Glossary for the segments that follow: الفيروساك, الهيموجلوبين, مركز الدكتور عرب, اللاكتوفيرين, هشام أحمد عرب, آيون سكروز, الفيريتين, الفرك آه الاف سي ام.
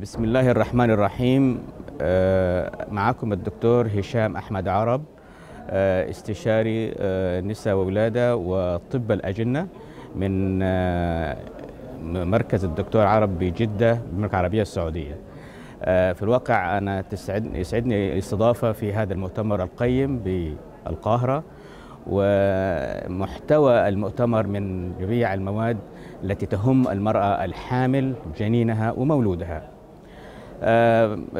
بسم الله الرحمن الرحيم. معكم الدكتور هشام أحمد عرب، استشاري نساء وولادة وطب الأجنة من مركز الدكتور عرب بجدة بالمملكة العربية السعودية. في الواقع أنا يسعدني الاستضافة في هذا المؤتمر القيم بالقاهرة، ومحتوى المؤتمر من جميع المواد التي تهم المرأة الحامل جنينها ومولودها.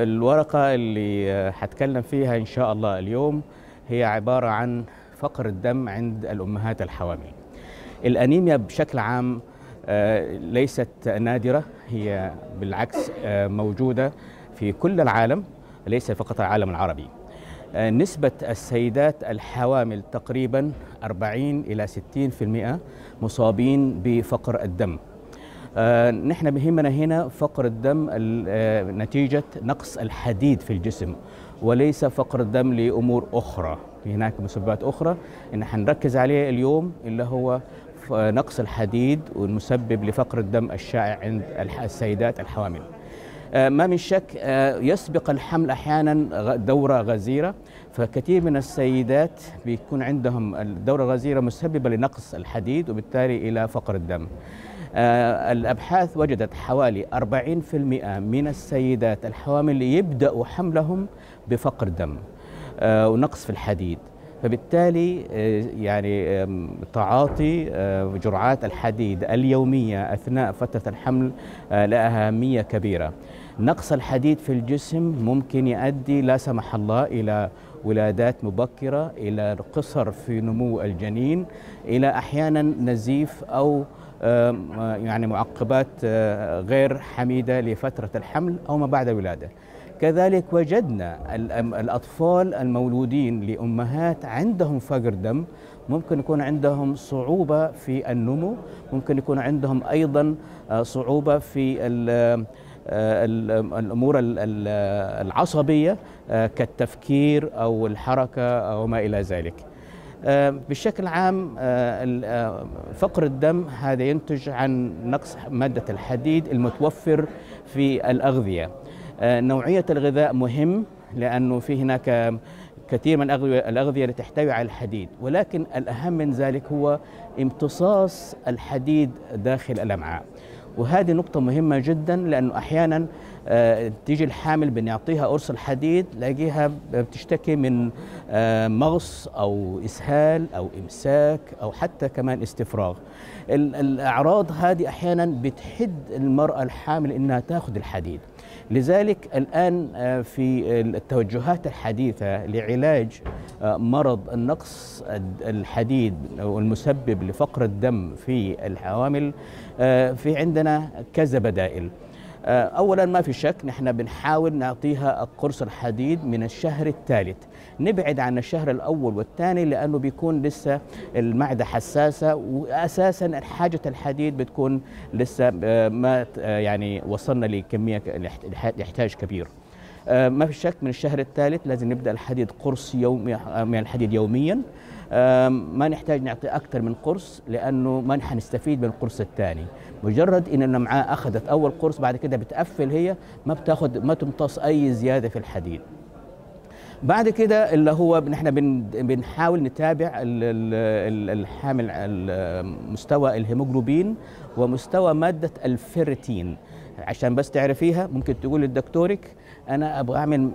الورقة اللي هتكلم فيها إن شاء الله اليوم هي عبارة عن فقر الدم عند الأمهات الحوامل. الأنيميا بشكل عام ليست نادرة، هي بالعكس موجودة في كل العالم، ليس فقط العالم العربي. نسبة السيدات الحوامل تقريباً 40 إلى 60% مصابين بفقر الدم. نحن بهمنا هنا فقر الدم نتيجة نقص الحديد في الجسم، وليس فقر الدم لأمور أخرى. هناك مسببات أخرى إن هنركز عليها اليوم، اللي هو نقص الحديد والمسبب لفقر الدم الشائع عند السيدات الحوامل. ما من شك يسبق الحمل أحيانا دورة غزيرة، فكثير من السيدات بيكون عندهم الدورة الغزيرة مسببة لنقص الحديد وبالتالي إلى فقر الدم. الأبحاث وجدت حوالي 40% من السيدات الحوامل يبدأوا حملهم بفقر دم ونقص في الحديد، فبالتالي يعني تعاطي جرعات الحديد اليومية أثناء فترة الحمل لها أهمية كبيرة. نقص الحديد في الجسم ممكن يؤدي لا سمح الله إلى ولادات مبكرة، إلى قصر في نمو الجنين، إلى أحيانا نزيف أو يعني معقبات غير حميدة لفترة الحمل أو ما بعد الولادة. كذلك وجدنا الأطفال المولودين لأمهات عندهم فقر دم ممكن يكون عندهم صعوبة في النمو، ممكن يكون عندهم أيضا صعوبة في الأمور العصبية كالتفكير أو الحركة أو ما إلى ذلك. بشكل عام فقر الدم هذا ينتج عن نقص مادة الحديد المتوفر في الأغذية. نوعية الغذاء مهم، لأنه في هناك كثير من الأغذية التي تحتوي على الحديد، ولكن الأهم من ذلك هو امتصاص الحديد داخل الأمعاء. وهذه نقطة مهمة جدا، لأنه أحيانا تيجي الحامل بنعطيها قرص الحديد تلاقيها بتشتكي من مغص أو إسهال أو إمساك أو حتى كمان استفراغ. الأعراض هذه أحيانا بتحد المرأة الحامل إنها تأخذ الحديد. لذلك الآن في التوجهات الحديثة لعلاج مرض النقص الحديد والمسبب لفقر الدم في الحوامل في عندنا كذا بدائل. أولا ما في شك نحن بنحاول نعطيها قرص الحديد من الشهر الثالث، نبعد عن الشهر الأول والثاني لأنه بيكون لسه المعدة حساسة، وأساسا حاجة الحديد بتكون لسه ما يعني وصلنا لكمية يحتاج كبير. ما في شك من الشهر الثالث لازم نبدأ الحديد قرص يومي، من الحديد يوميا. ما نحتاج نعطي أكثر من قرص لأنه ما حنستفيد من القرص الثاني. مجرد إن الأمعاء أخذت أول قرص بعد كده بتقفل، هي ما تمتص أي زيادة في الحديد. بعد كده اللي هو نحن بنحاول نتابع الحامل مستوى الهيموجلوبين ومستوى مادة الفيريتين. عشان بس تعرفيها ممكن تقول لدكتورك أنا أبغى أعمل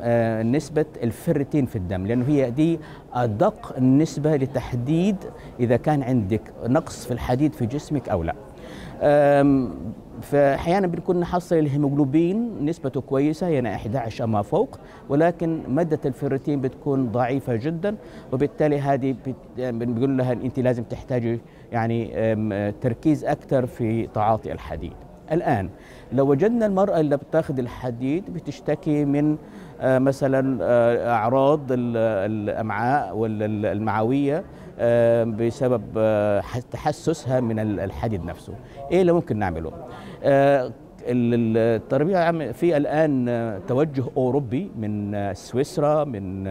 نسبة الفيريتين في الدم، لأنه هي دي أدق النسبة لتحديد إذا كان عندك نقص في الحديد في جسمك أو لا. فأحيانا بنكون نحصل الهيموجلوبين نسبته كويسة، يعني 11 أما فوق، ولكن مادة الفيريتين بتكون ضعيفة جدا، وبالتالي هذه بنقول لها أنت لازم تحتاجي يعني تركيز أكثر في تعاطي الحديد. الآن لو وجدنا المرأة اللي بتاخذ الحديد بتشتكي من مثلا أعراض الأمعاء والمعوية بسبب تحسسها من الحديد نفسه، إيه اللي ممكن نعمله؟ التربية في الآن توجه أوروبي من سويسرا، من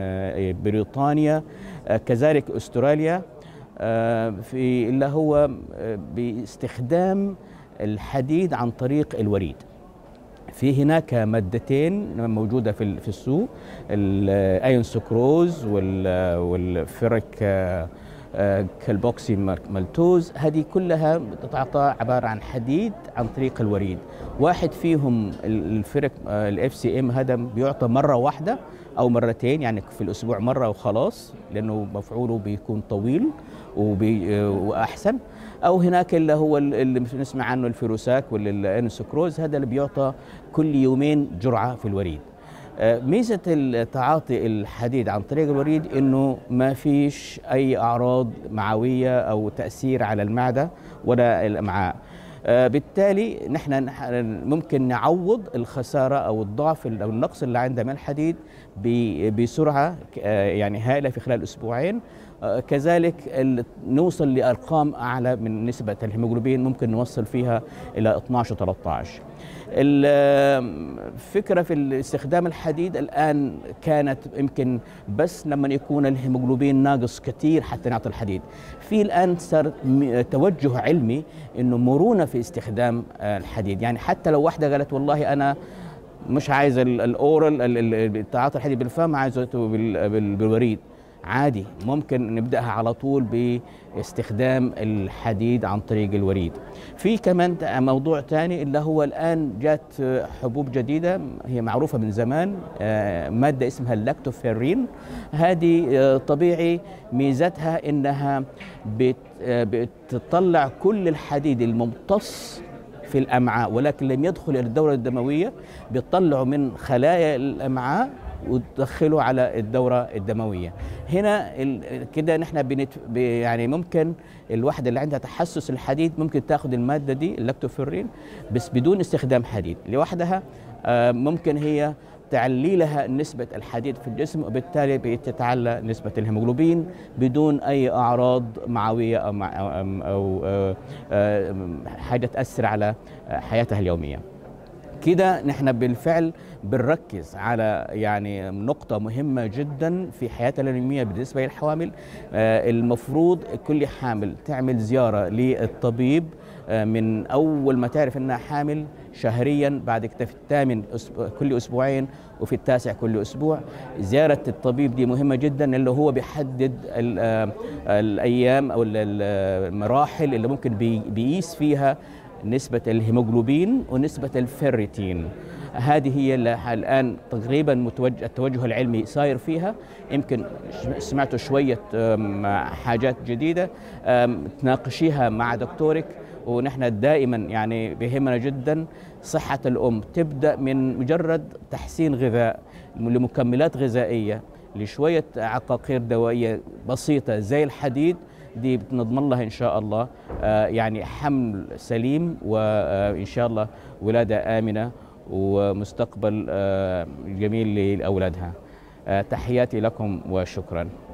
بريطانيا، كذلك أستراليا، في اللي هو باستخدام الحديد عن طريق الوريد. في هناك مادتين موجودة في السوق، الآيون سكروز والفرك كالبوكسي مالتوز، هذه كلها تتعطى عبارة عن حديد عن طريق الوريد. واحد فيهم الفرك الاف سي ام، هذا بيعطى مرة واحدة أو مرتين، يعني في الأسبوع مرة وخلاص، لأنه مفعوله بيكون طويل وأحسن. أو هناك اللي هو اللي نسمع عنه الفيروساك والآيون سكروز، هذا اللي بيعطى كل يومين جرعة في الوريد. ميزة التعاطي الحديد عن طريق الوريد إنه ما فيش أي أعراض معوية أو تأثير على المعدة ولا الأمعاء، بالتالي نحن ممكن نعوض الخسارة أو الضعف أو النقص اللي عندنا من الحديد بسرعة يعني هائلة في خلال أسبوعين. كذلك نوصل لأرقام أعلى من نسبة الهيموجلوبين، ممكن نوصل فيها إلى 12 و 13. الفكرة في استخدام الحديد الآن كانت يمكن بس لما يكون الهيموجلوبين ناقص كثير حتى نعطي الحديد. في الآن صار توجه علمي إنه مرونة في استخدام الحديد، يعني حتى لو واحدة قالت والله أنا مش عايز الأورال تعاطي الحديد بالفم، عايزته بالوريد، عادي ممكن نبدأها على طول باستخدام الحديد عن طريق الوريد. في كمان موضوع تاني اللي هو الآن جات حبوب جديدة هي معروفة من زمان، مادة اسمها اللاكتوفيرين، هذه طبيعي، ميزتها إنها بتطلع كل الحديد الممتص في الأمعاء ولكن لم يدخل الدورة الدموية، بتطلعه من خلايا الأمعاء وتدخله على الدورة الدموية. هنا كده نحن يعني ممكن الواحدة اللي عندها تحسس الحديد ممكن تاخد المادة دي اللاكتوفيرين بس بدون استخدام حديد لوحدها، ممكن هي تعلي لها نسبة الحديد في الجسم وبالتالي بتتعلى نسبة الهيموجلوبين بدون أي أعراض معوية أو حاجة تأثر على حياتها اليومية. كده نحن بالفعل بنركز على يعني نقطة مهمة جدا في حياتنا اليومية بالنسبة للحوامل. المفروض كل حامل تعمل زيارة للطبيب من أول ما تعرف أنها حامل شهريا، بعد كده في الثامن كل أسبوعين وفي التاسع كل أسبوع. زيارة الطبيب دي مهمة جدا، اللي هو بيحدد الأيام أو المراحل اللي ممكن بيقيس فيها نسبة الهيموجلوبين ونسبة الفيريتين. هذه هي اللي الآن تقريبا التوجه العلمي صاير فيها. يمكن سمعتوا شوية حاجات جديدة، تناقشيها مع دكتورك. ونحن دائما يعني بيهمنا جدا صحة الأم، تبدأ من مجرد تحسين غذاء لمكملات غذائية لشوية عقاقير دوائية بسيطة زي الحديد، دي بنضمن لها إن شاء الله يعني حمل سليم وإن شاء الله ولادة آمنة ومستقبل جميل لأولادها. تحياتي لكم وشكراً.